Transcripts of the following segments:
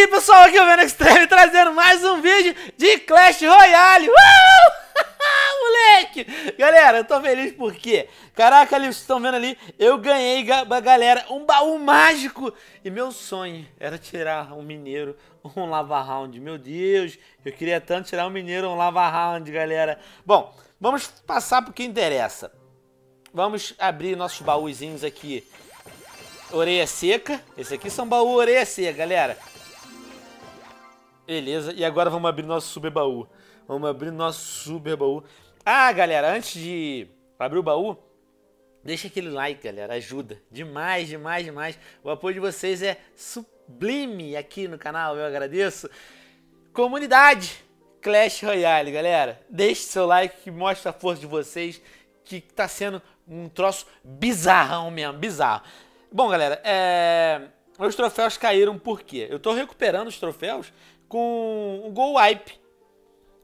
aí, pessoal, aqui é o VenomExtreme trazendo mais um vídeo de Clash Royale. Moleque! Galera, eu tô feliz porque, caraca, ali, vocês estão vendo ali, eu ganhei, galera, um baú mágico. E meu sonho era tirar um mineiro, um Lava Hound. Meu Deus, eu queria tanto tirar um mineiro, um Lava Hound, galera. Bom, vamos passar pro que interessa. Vamos abrir nossos baúzinhos aqui. Orelha seca. Esse aqui são baú orelha seca, galera. Beleza, e agora vamos abrir nosso super baú. Vamos abrir nosso super baú. Ah, galera, antes de abrir o baú, deixa aquele like, galera. Ajuda demais, demais, demais. O apoio de vocês é sublime aqui no canal, eu agradeço. Comunidade Clash Royale, galera. Deixe seu like que mostra a força de vocês, que tá sendo um troço bizarrão mesmo, bizarro. Bom, galera, meus troféus caíram por quê? Eu tô recuperando os troféus com o Gob Wipe.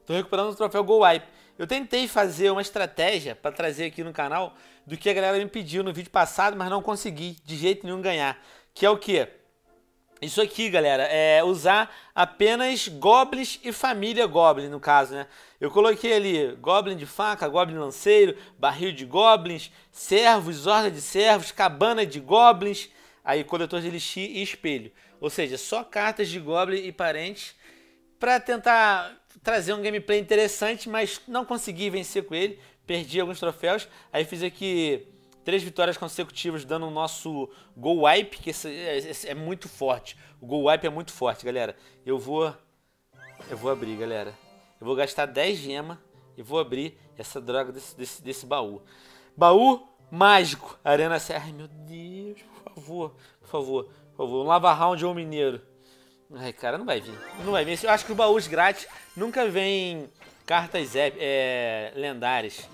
Tô recuperando o troféu Gob Wipe. Eu tentei fazer uma estratégia pra trazer aqui no canal do que a galera me pediu no vídeo passado, mas não consegui de jeito nenhum ganhar. Que é o quê? Isso aqui, galera, é usar apenas goblins e família goblin, no caso, né? Eu coloquei ali goblin de faca, goblin lanceiro, barril de goblins, servos, horda de servos, cabana de goblins, aí coletor de elixir e espelho. Ou seja, só cartas de goblin e parentes para tentar trazer um gameplay interessante, mas não consegui vencer com ele, perdi alguns troféus, aí fiz aqui 3 vitórias consecutivas dando o nosso Gob Wipe, que esse é muito forte. O Gob Wipe é muito forte, galera. Eu vou abrir, galera. Eu vou gastar 10 gemas e vou abrir essa droga desse baú. Baú mágico. Arena Serra. Ai, meu Deus. Por favor. Por favor. Por favor. Um Lava Hound ou um mineiro. Ai, cara, não vai vir. Não vai vir. Eu acho que os baús grátis nunca vêm cartas lendárias.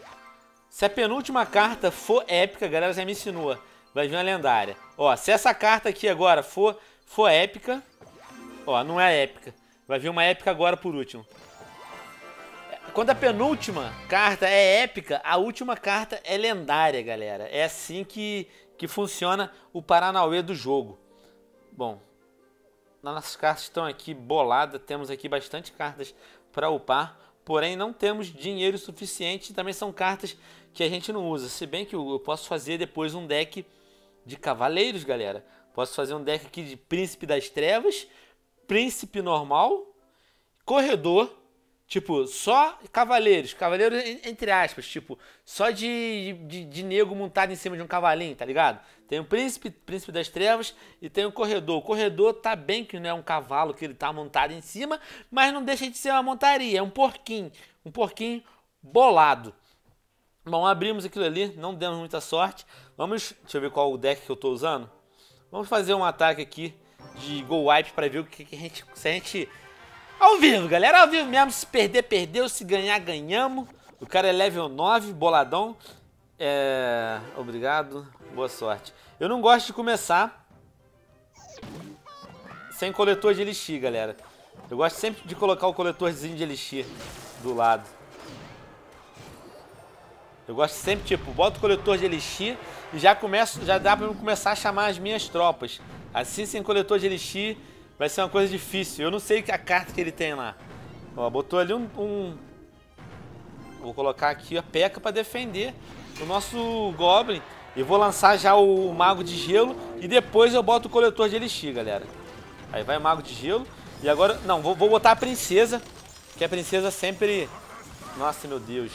Se a penúltima carta for épica, a galera já me ensinou, vai vir uma lendária. Ó, se essa carta aqui agora for épica, ó, não é épica. Vai vir uma épica agora por último. Quando a penúltima carta é épica, a última carta é lendária, galera. É assim que funciona o paranauê do jogo. Bom, nossas cartas estão aqui boladas, temos aqui bastante cartas para upar. Porém, não temos dinheiro suficiente. Também são cartas que a gente não usa. Se bem que eu posso fazer depois um deck de cavaleiros, galera. Posso fazer um deck aqui de príncipe das trevas, príncipe normal, corredor. Tipo, só cavaleiros. Cavaleiros entre aspas. Tipo, só de nego montado em cima de um cavalinho, tá ligado? Tem o príncipe, príncipe das trevas e tem o corredor. O corredor tá bem que não é um cavalo que ele tá montado em cima, mas não deixa de ser uma montaria. É um porquinho. Um porquinho bolado. Bom, abrimos aquilo ali. Não demos muita sorte. Vamos... Deixa eu ver qual o deck que eu tô usando. Vamos fazer um ataque aqui de Gob Wipe pra ver o que a gente... Se a gente... Ao vivo, galera, ao vivo mesmo, se perder, perdeu, se ganhar, ganhamos. O cara é level 9, boladão. Obrigado, boa sorte. Eu não gosto de começar sem coletor de elixir, galera. Eu gosto sempre de colocar o coletorzinho de elixir do lado. Eu gosto sempre, tipo, boto o coletor de elixir e já dá pra eu começar a chamar as minhas tropas. Assim, sem coletor de elixir... Vai ser uma coisa difícil. Eu não sei a carta que ele tem lá. Ó, botou ali Vou colocar aqui a P.E.K.K.A. pra defender o nosso Goblin. E vou lançar já o Mago de Gelo. E depois eu boto o Coletor de Elixir, galera. Aí vai o Mago de Gelo. E agora... Não, vou botar a Princesa. Que a Princesa sempre... Nossa, meu Deus.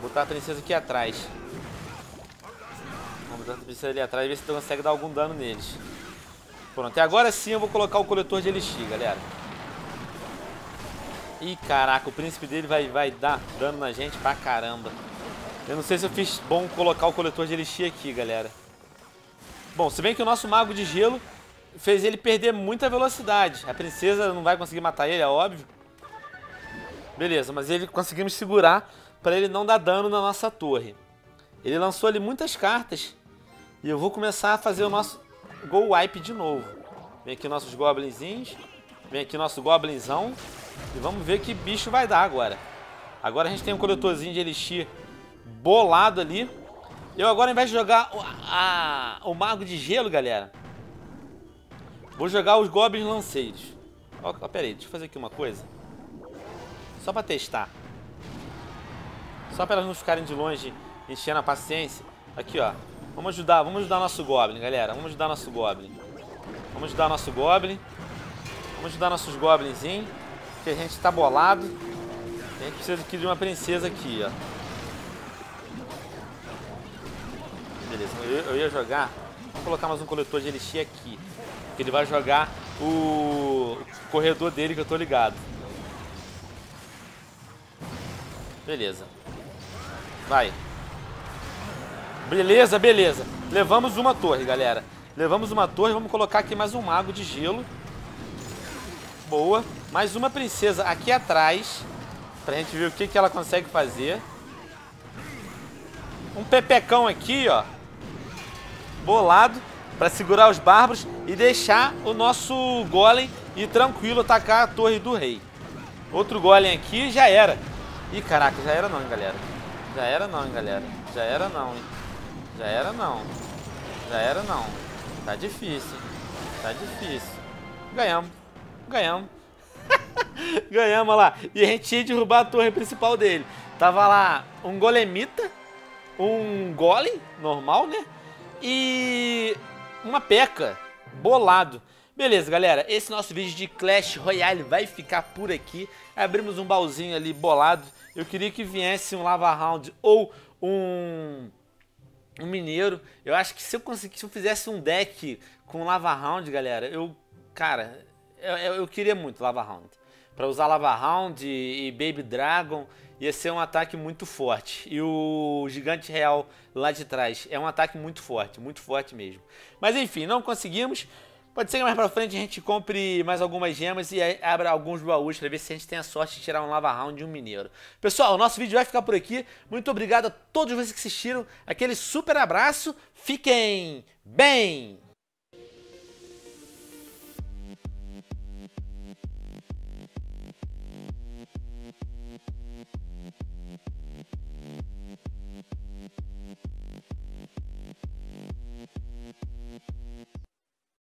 Vou botar a Princesa aqui atrás. Vamos botar a Princesa ali atrás. Ver se tu consegue dar algum dano neles. Pronto, e agora sim eu vou colocar o coletor de elixir, galera. Ih, caraca, o príncipe dele vai dar dano na gente pra caramba. Eu não sei se eu fiz bom colocar o coletor de elixir aqui, galera. Bom, se bem que o nosso mago de gelo fez ele perder muita velocidade. A princesa não vai conseguir matar ele, é óbvio. Beleza, mas ele conseguimos segurar pra ele não dar dano na nossa torre. Ele lançou ali muitas cartas. E eu vou começar a fazer o nosso... Gob Wipe de novo. Vem aqui nossos goblinzinhos. Vem aqui nosso goblinzão. E vamos ver que bicho vai dar agora. Agora a gente tem um coletorzinho de elixir bolado ali. Eu agora, ao invés de jogar o mago de gelo, galera, Vou jogar os Goblins Lanceiros. Ó, pera aí, deixa eu fazer aqui uma coisa. Só pra testar. Só pra elas não ficarem de longe enchendo a paciência. Aqui, ó. Vamos ajudar nosso Goblin, galera. Vamos ajudar nossos Goblins, hein? Porque a gente tá bolado. A gente precisa aqui de uma princesa aqui, ó. Beleza, eu ia jogar. Vamos colocar mais um coletor de elixir aqui. Porque ele vai jogar o corredor dele, que eu tô ligado. Beleza. Vai. Beleza, beleza. Levamos uma torre, galera. Levamos uma torre. Vamos colocar aqui mais um mago de gelo. Boa. Mais uma princesa aqui atrás. Pra gente ver o que, que ela consegue fazer. Um pepecão aqui, ó. Bolado. Pra segurar os bárbaros. E deixar o nosso golem ir tranquilo atacar a torre do rei. Outro golem aqui. Já era. Ih, caraca. Já era não, hein, galera. Já era não, hein, galera. Já era não, hein. Já era não. Já era não. Tá difícil. Tá difícil. Ganhamos. Ganhamos. Ganhamos, olha lá. E a gente ia derrubar a torre principal dele. Tava lá um golemita, um golem, normal, né? E uma P.E.K.K.A. bolado. Beleza, galera. Esse nosso vídeo de Clash Royale vai ficar por aqui. Abrimos um baúzinho ali bolado. Eu queria que viesse um Lava Hound ou um mineiro. Eu acho que se eu fizesse um deck com Lava Hound, galera, eu queria muito Lava Hound. Pra usar Lava Hound e Baby Dragon, ia ser um ataque muito forte. E o Gigante Real lá de trás é um ataque muito forte mesmo. Mas enfim, não conseguimos. Pode ser que mais pra frente a gente compre mais algumas gemas e abra alguns baús pra ver se a gente tem a sorte de tirar um Lava Hound e um mineiro. Pessoal, o nosso vídeo vai ficar por aqui. Muito obrigado a todos vocês que assistiram. Aquele super abraço. Fiquem bem!